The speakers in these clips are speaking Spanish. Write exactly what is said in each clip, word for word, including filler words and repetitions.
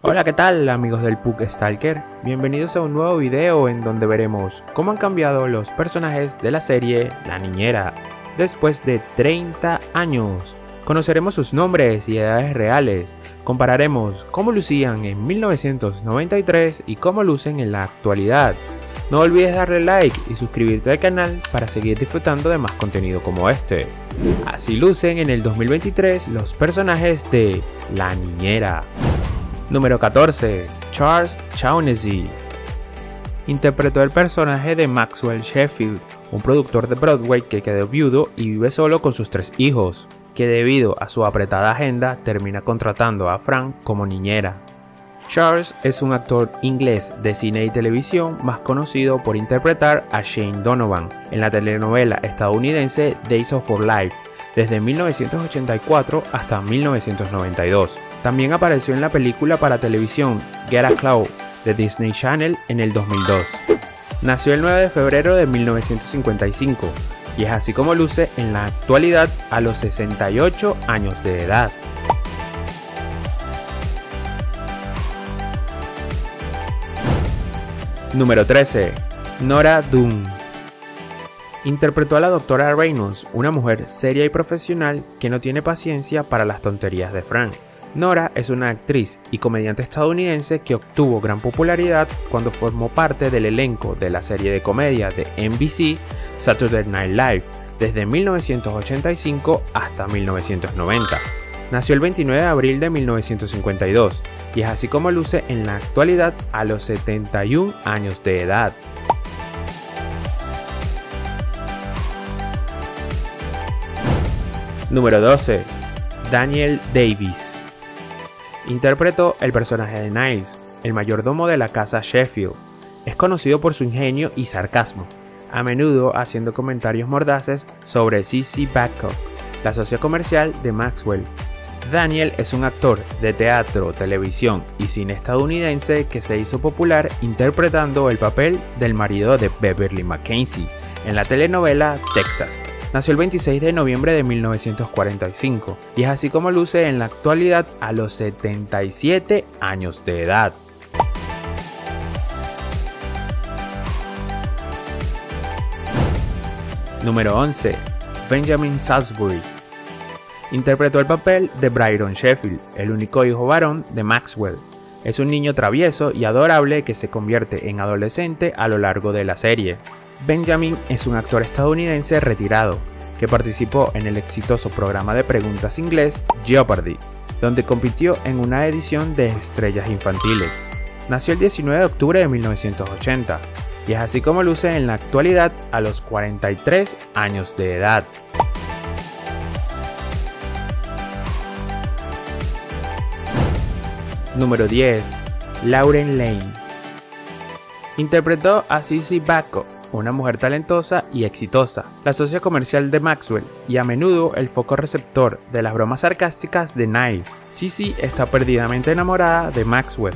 Hola, ¿qué tal amigos del Pug Stalker? Bienvenidos a un nuevo video en donde veremos cómo han cambiado los personajes de la serie La Niñera después de treinta años. Conoceremos sus nombres y edades reales, compararemos cómo lucían en mil novecientos noventa y tres y cómo lucen en la actualidad. No olvides darle like y suscribirte al canal para seguir disfrutando de más contenido como este. Así lucen en el dos mil veintitrés los personajes de La Niñera. Número catorce. Charles Shaughnessy. Interpretó el personaje de Maxwell Sheffield, un productor de Broadway que quedó viudo y vive solo con sus tres hijos, que debido a su apretada agenda termina contratando a Fran como niñera. Charles es un actor inglés de cine y televisión más conocido por interpretar a Shane Donovan en la telenovela estadounidense Days of Our Lives desde mil novecientos ochenta y cuatro hasta mil novecientos noventa y dos. También apareció en la película para televisión Get a Cloud de Disney Channel en el dos mil dos. Nació el nueve de febrero de mil novecientos cincuenta y cinco y es así como luce en la actualidad a los sesenta y ocho años de edad. Número trece. Nora Dunn. Interpretó a la doctora Reynolds, una mujer seria y profesional que no tiene paciencia para las tonterías de Frank. Nora es una actriz y comediante estadounidense que obtuvo gran popularidad cuando formó parte del elenco de la serie de comedia de N B C Saturday Night Live desde mil novecientos ochenta y cinco hasta mil novecientos noventa. Nació el veintinueve de abril de mil novecientos cincuenta y dos y es así como luce en la actualidad a los setenta y un años de edad. Número doce. Daniel Davis. Interpretó el personaje de Niles, el mayordomo de la casa Sheffield. Es conocido por su ingenio y sarcasmo, a menudo haciendo comentarios mordaces sobre C C Babcock, la socia comercial de Maxwell. Daniel es un actor de teatro, televisión y cine estadounidense que se hizo popular interpretando el papel del marido de Beverly McKenzie en la telenovela Texas. Nació el veintiséis de noviembre de mil novecientos cuarenta y cinco y es así como luce en la actualidad a los setenta y siete años de edad. Número once. Benjamin Salisbury. Interpretó el papel de Brighton Sheffield, el único hijo varón de Maxwell. Es un niño travieso y adorable que se convierte en adolescente a lo largo de la serie. Benjamin es un actor estadounidense retirado, que participó en el exitoso programa de preguntas inglés Jeopardy, donde compitió en una edición de estrellas infantiles. Nació el diecinueve de octubre de mil novecientos ochenta, y es así como luce en la actualidad a los cuarenta y tres años de edad. Número diez. Lauren Lane. Interpretó a C C. Babcock, una mujer talentosa y exitosa, la socia comercial de Maxwell y a menudo el foco receptor de las bromas sarcásticas de Niles. C C está perdidamente enamorada de Maxwell.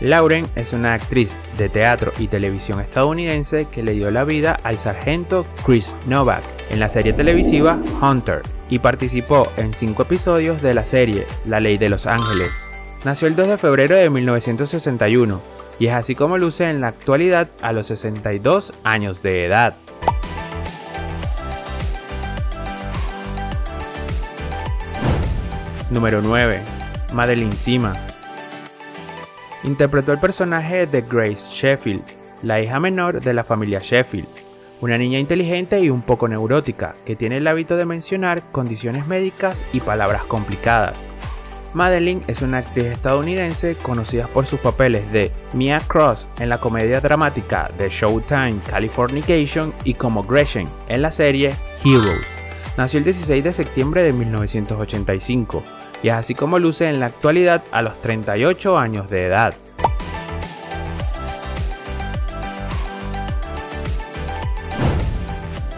Lauren es una actriz de teatro y televisión estadounidense que le dio la vida al sargento Chris Novak en la serie televisiva Hunter y participó en cinco episodios de la serie La Ley de Los Ángeles. Nació el dos de febrero de mil novecientos sesenta y uno. Y es así como luce en la actualidad a los sesenta y dos años de edad. Número nueve. Madeleine Zima. Interpretó el personaje de Grace Sheffield, la hija menor de la familia Sheffield. Una niña inteligente y un poco neurótica, que tiene el hábito de mencionar condiciones médicas y palabras complicadas. Madeleine es una actriz estadounidense conocida por sus papeles de Mia Cross en la comedia dramática de Showtime Californication y como Gretchen en la serie Heroes. Nació el dieciséis de septiembre de mil novecientos ochenta y cinco y es así como luce en la actualidad a los treinta y ocho años de edad.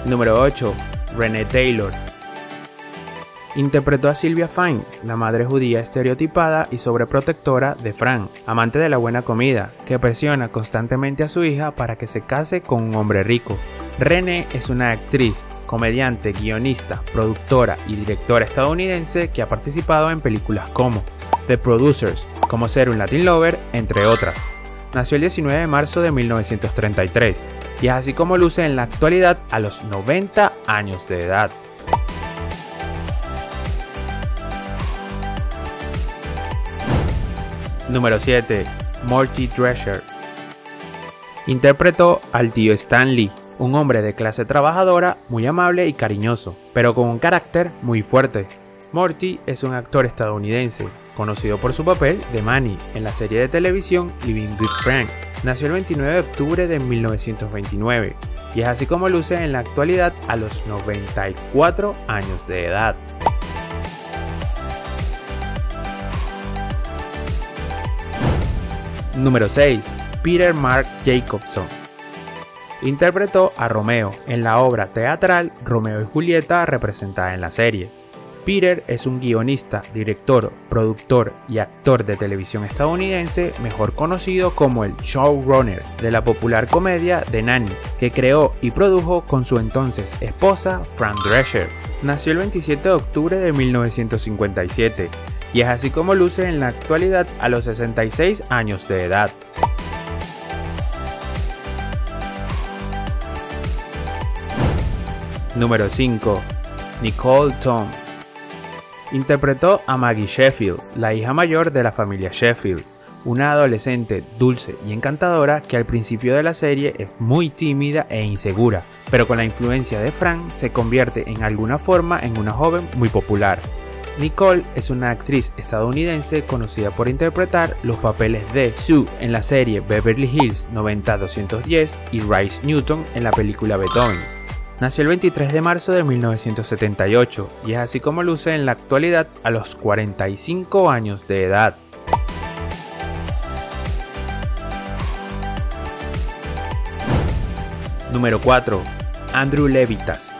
Número ocho. Renée Taylor. Interpretó a Sylvia Fine, la madre judía estereotipada y sobreprotectora de Fran, amante de la buena comida, que presiona constantemente a su hija para que se case con un hombre rico. Renée es una actriz, comediante, guionista, productora y directora estadounidense que ha participado en películas como The Producers, como Ser un Latin Lover, entre otras. Nació el diecinueve de marzo de mil novecientos treinta y tres, y es así como luce en la actualidad a los noventa años de edad. Número siete. Morty Drescher. Interpretó al tío Stan Lee, un hombre de clase trabajadora, muy amable y cariñoso, pero con un carácter muy fuerte. Morty es un actor estadounidense, conocido por su papel de Manny en la serie de televisión Living with Frank. Nació el veintinueve de octubre de mil novecientos veintinueve, y es así como luce en la actualidad a los noventa y cuatro años de edad. Número seis. Peter Mark Jacobson. Interpretó a Romeo en la obra teatral Romeo y Julieta representada en la serie. Peter es un guionista, director, productor y actor de televisión estadounidense mejor conocido como el showrunner de la popular comedia The Nanny, que creó y produjo con su entonces esposa Fran Drescher. Nació el veintisiete de octubre de mil novecientos cincuenta y siete. Y es así como luce en la actualidad a los sesenta y seis años de edad. Número cinco. Nicole Tom. Interpretó a Maggie Sheffield, la hija mayor de la familia Sheffield, una adolescente dulce y encantadora que al principio de la serie es muy tímida e insegura, pero con la influencia de Frank se convierte en alguna forma en una joven muy popular. Nicole es una actriz estadounidense conocida por interpretar los papeles de Sue en la serie Beverly Hills noventa doscientos diez y Rhys Newton en la película Beethoven. Nació el veintitrés de marzo de mil novecientos setenta y ocho y es así como luce en la actualidad a los cuarenta y cinco años de edad. Número cuatro. Andrew Levitas.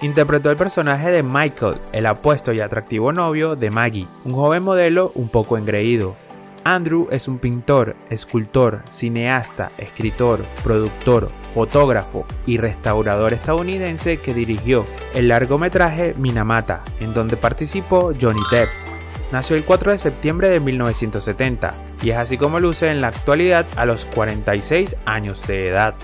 Interpretó el personaje de Michael, el apuesto y atractivo novio de Maggie, un joven modelo un poco engreído. Andrew es un pintor, escultor, cineasta, escritor, productor, fotógrafo y restaurador estadounidense que dirigió el largometraje Minamata, en donde participó Johnny Depp. Nació el cuatro de septiembre de mil novecientos setenta y es así como luce en la actualidad a los cuarenta y seis años de edad.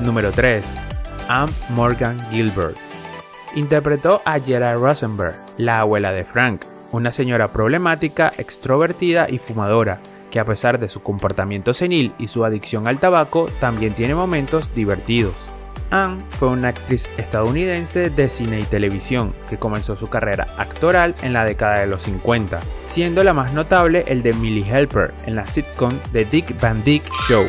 Número tres. Anne Morgan Gilbert. Interpretó a Gerda Rosenberg, la abuela de Frank, una señora problemática, extrovertida y fumadora, que a pesar de su comportamiento senil y su adicción al tabaco, también tiene momentos divertidos. Anne fue una actriz estadounidense de cine y televisión, que comenzó su carrera actoral en la década de los cincuenta, siendo la más notable el de Millie Helper en la sitcom The Dick Van Dyke Show.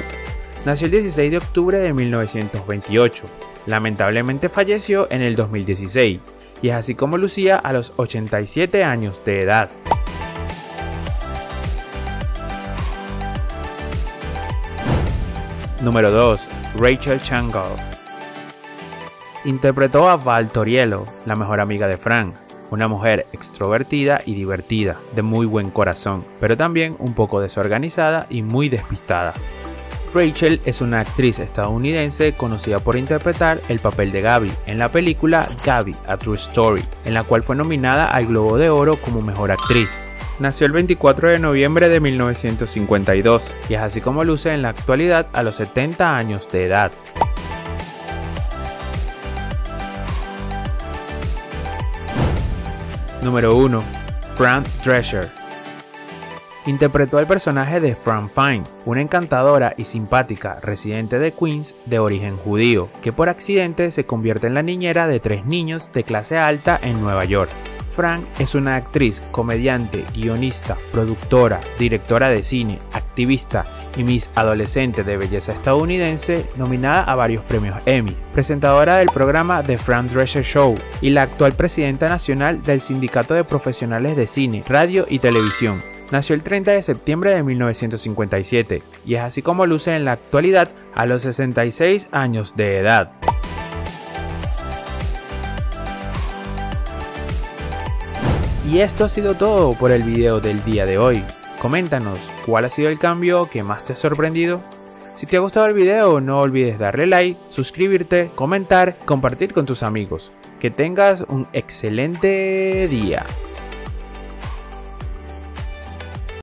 Nació el dieciséis de octubre de mil novecientos veintiocho, lamentablemente falleció en el dos mil dieciséis, y es así como lucía a los ochenta y siete años de edad. Número dos. Rachel Changal. Interpretó a Val Toriello, la mejor amiga de Frank, una mujer extrovertida y divertida, de muy buen corazón, pero también un poco desorganizada y muy despistada. Rachel es una actriz estadounidense conocida por interpretar el papel de Gabby en la película Gabby, A True Story, en la cual fue nominada al Globo de Oro como mejor actriz. Nació el veinticuatro de noviembre de mil novecientos cincuenta y dos y es así como luce en la actualidad a los setenta años de edad. Número uno. Fran Drescher. Interpretó al personaje de Fran Fine, una encantadora y simpática residente de Queens de origen judío, que por accidente se convierte en la niñera de tres niños de clase alta en Nueva York. Fran es una actriz, comediante, guionista, productora, directora de cine, activista y Miss Adolescente de Belleza estadounidense, nominada a varios premios Emmy, presentadora del programa The Fran Drescher Show y la actual presidenta nacional del Sindicato de Profesionales de Cine, Radio y Televisión. Nació el treinta de septiembre de mil novecientos cincuenta y siete y es así como luce en la actualidad a los sesenta y seis años de edad. Y esto ha sido todo por el video del día de hoy. Coméntanos, ¿cuál ha sido el cambio que más te ha sorprendido? Si te ha gustado el video, no olvides darle like, suscribirte, comentar, compartir con tus amigos. Que tengas un excelente día.